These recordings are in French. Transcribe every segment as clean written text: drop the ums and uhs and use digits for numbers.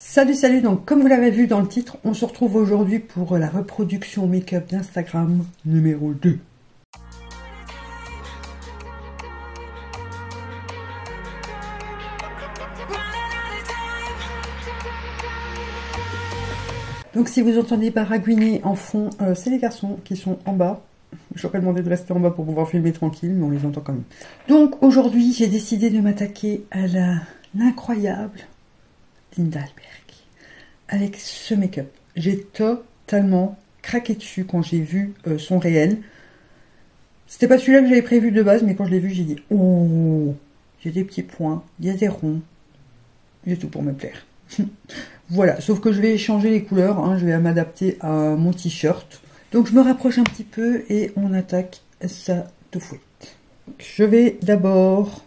Salut, donc comme vous l'avez vu dans le titre, on se retrouve aujourd'hui pour la reproduction make-up d'Instagram numéro 2. Donc si vous entendez baragouiner en fond, c'est les garçons qui sont en bas. J'aurais demandé de rester en bas pour pouvoir filmer tranquille, mais on les entend quand même. Donc aujourd'hui, j'ai décidé de m'attaquer à l'incroyable Linda Halberg avec ce make-up. J'ai totalement craqué dessus quand j'ai vu son réel. C'était pas celui-là que j'avais prévu de base, mais quand je l'ai vu, j'ai dit « Oh, j'ai des petits points, il y a des ronds, j'ai tout pour me plaire. » Voilà, sauf que je vais changer les couleurs, hein, je vais m'adapter à mon t-shirt. Donc je me rapproche un petit peu et on attaque ça tout fouet. Je vais d'abord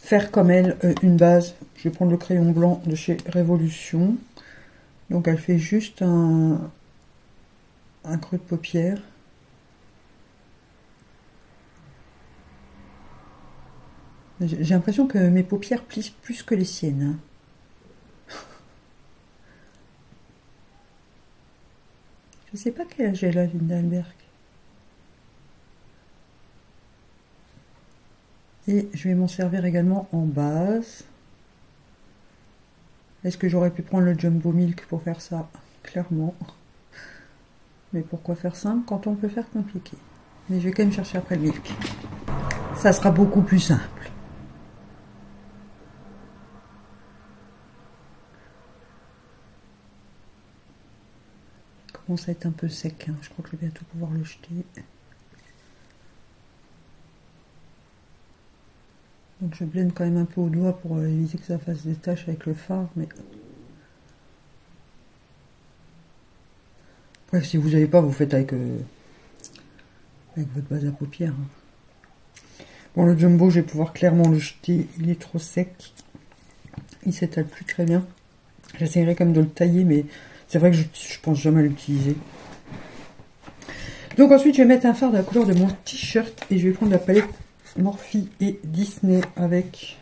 faire comme elle une base. Je vais prendre le crayon blanc de chez Révolution. Donc elle fait juste un creux de paupière. J'ai l'impression que mes paupières plissent plus que les siennes. Je sais pas quel âge elle a, Linda Halberg. Et je vais m'en servir également en base. Est-ce que j'aurais pu prendre le Jumbo Milk pour faire ça? Clairement. Mais pourquoi faire simple quand on peut faire compliqué? Mais je vais quand même chercher après le milk. Ça sera beaucoup plus simple. Il commence à être un peu sec, hein. Je crois que je vais bientôt pouvoir le jeter. Donc je blende quand même un peu au doigt pour éviter que ça fasse des taches avec le fard. Mais... Bref, si vous n'avez pas, vous faites avec votre base à paupières. Bon, le Jumbo, je vais pouvoir clairement le jeter. Il est trop sec. Il s'étale plus très bien. J'essaierai quand même de le tailler, mais c'est vrai que je pense jamais l'utiliser. Donc ensuite, je vais mettre un fard de la couleur de mon t-shirt et je vais prendre la palette Morphe et Disney avec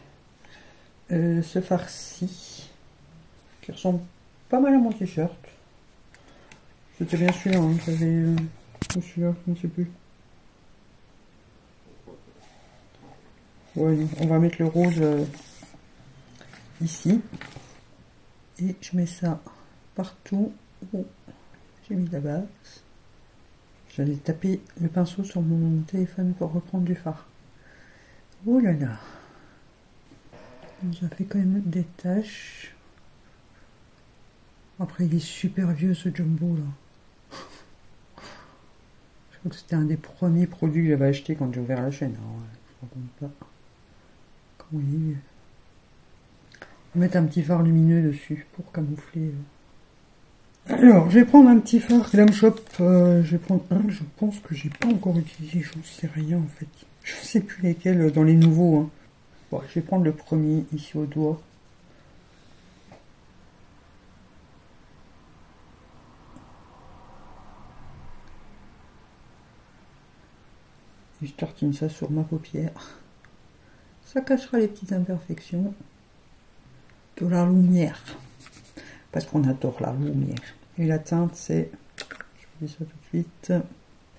ce fard-ci qui ressemble pas mal à mon t-shirt. C'était bien celui-là, hein, celui-là, je ne sais plus. Ouais, on va mettre le rose ici. Et je mets ça partout où j'ai mis la base. J'allais taper le pinceau sur mon téléphone pour reprendre du fard. Oh là là, ça fait quand même des taches. Après, il est super vieux ce Jumbo là. Je crois que c'était un des premiers produits que j'avais acheté quand j'ai ouvert la chaîne. Alors, je ne me rends compte pas comment il est vieux. On va mettre un petit fard lumineux dessus pour camoufler. Alors, je vais prendre un petit fard Glamshop. Je vais prendre un que je pense que j'ai pas encore utilisé. J'en sais rien en fait. Je ne sais plus lesquels dans les nouveaux. Hein. Bon, je vais prendre le premier ici au doigt. Et je tartine ça sur ma paupière. Ça cachera les petites imperfections de la lumière. Parce qu'on adore la lumière. Et la teinte, c'est... Je vous dis ça tout de suite.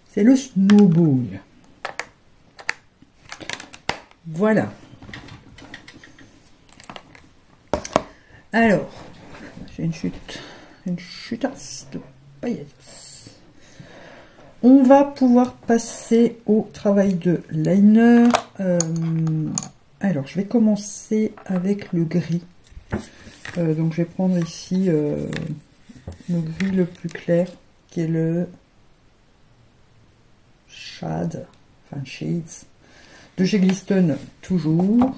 C'est le Snowball. Voilà. Alors, j'ai une chute. Une chutasse de paillettes. On va pouvoir passer au travail de liner. Alors, je vais commencer avec le gris. Donc, je vais prendre ici le gris le plus clair, qui est le shade, enfin shades, de chez Gliston, toujours,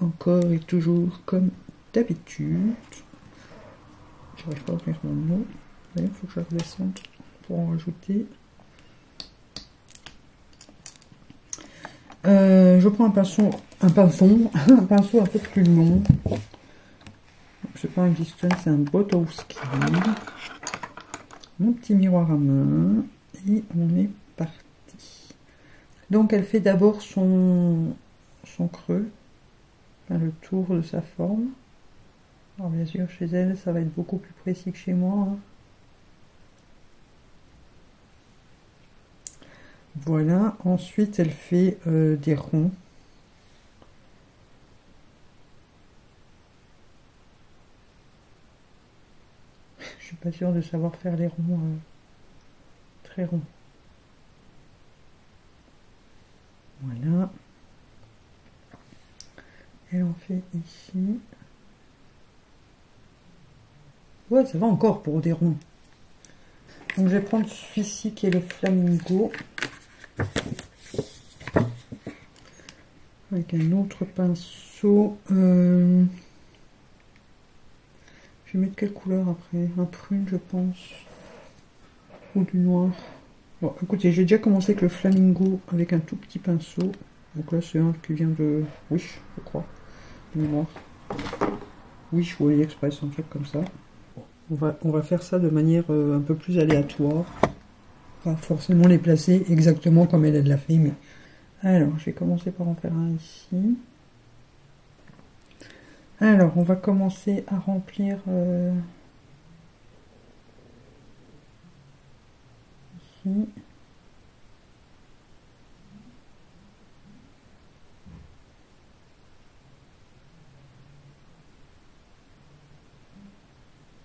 encore et toujours, comme d'habitude. J'arrive pas à ouvrir mon mot. Il faut que je redescende pour en rajouter. Je prends un pinceau un peu plus long. C'est pas un Gliston, c'est un Botowski. Mon petit miroir à main. Et on est parti. Donc elle fait d'abord son creux, enfin le tour de sa forme. Alors bien sûr, chez elle, ça va être beaucoup plus précis que chez moi. Hein. Voilà, ensuite elle fait des ronds. Je suis pas sûre de savoir faire les ronds très ronds. Voilà. Elle en fait ici. Ouais, ça va encore pour des ronds. Donc je vais prendre celui-ci qui est le flamingo. Avec un autre pinceau. Je vais mettre quelle couleur après? Un prune, je pense. Ou du noir. Bon, écoutez, j'ai déjà commencé avec le flamingo avec un tout petit pinceau. Donc là, c'est un qui vient de Wish, je crois. De mémoire. Wish ou Aliexpress, un truc comme ça. On va faire ça de manière un peu plus aléatoire. Pas forcément les placer exactement comme elle l'a fait, mais... Alors, je vais commencer par en faire un ici. Alors, on va commencer à remplir... Ici.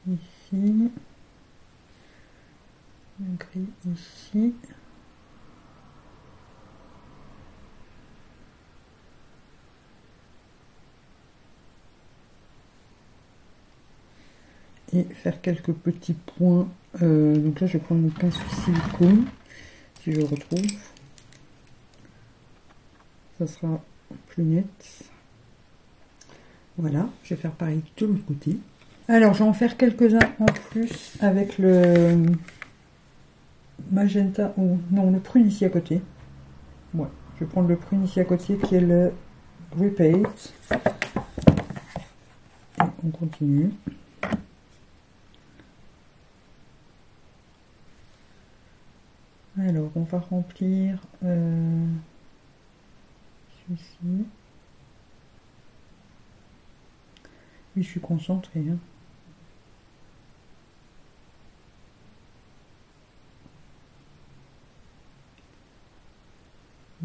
Ici. Le gris ici. Et faire quelques petits points. Donc là, je vais prendre mon pinceau silicone, si je le retrouve. Ça sera plus net. Voilà, je vais faire pareil de l'autre côté. Alors, je vais en faire quelques-uns en plus avec le magenta, ou non, le prune ici à côté. Ouais, je vais prendre le prune ici à côté qui est le Repaint. Et on continue. Alors, on va remplir celui-ci. Oui, je suis concentrée. Hein.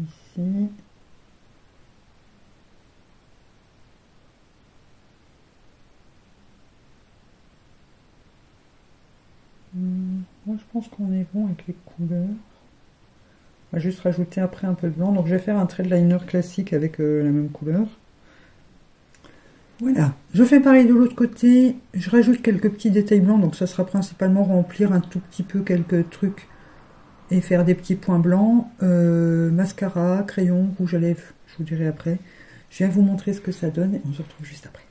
Ici. Moi, je pense qu'on est bon avec les couleurs. On va juste rajouter après un peu de blanc. Donc, je vais faire un trade liner classique avec la même couleur. Voilà. Je fais pareil de l'autre côté. Je rajoute quelques petits détails blancs. Donc, ça sera principalement remplir un tout petit peu quelques trucs et faire des petits points blancs. Mascara, crayon, rouge à lèvres. Je vous dirai après. Je viens vous montrer ce que ça donne et on se retrouve juste après.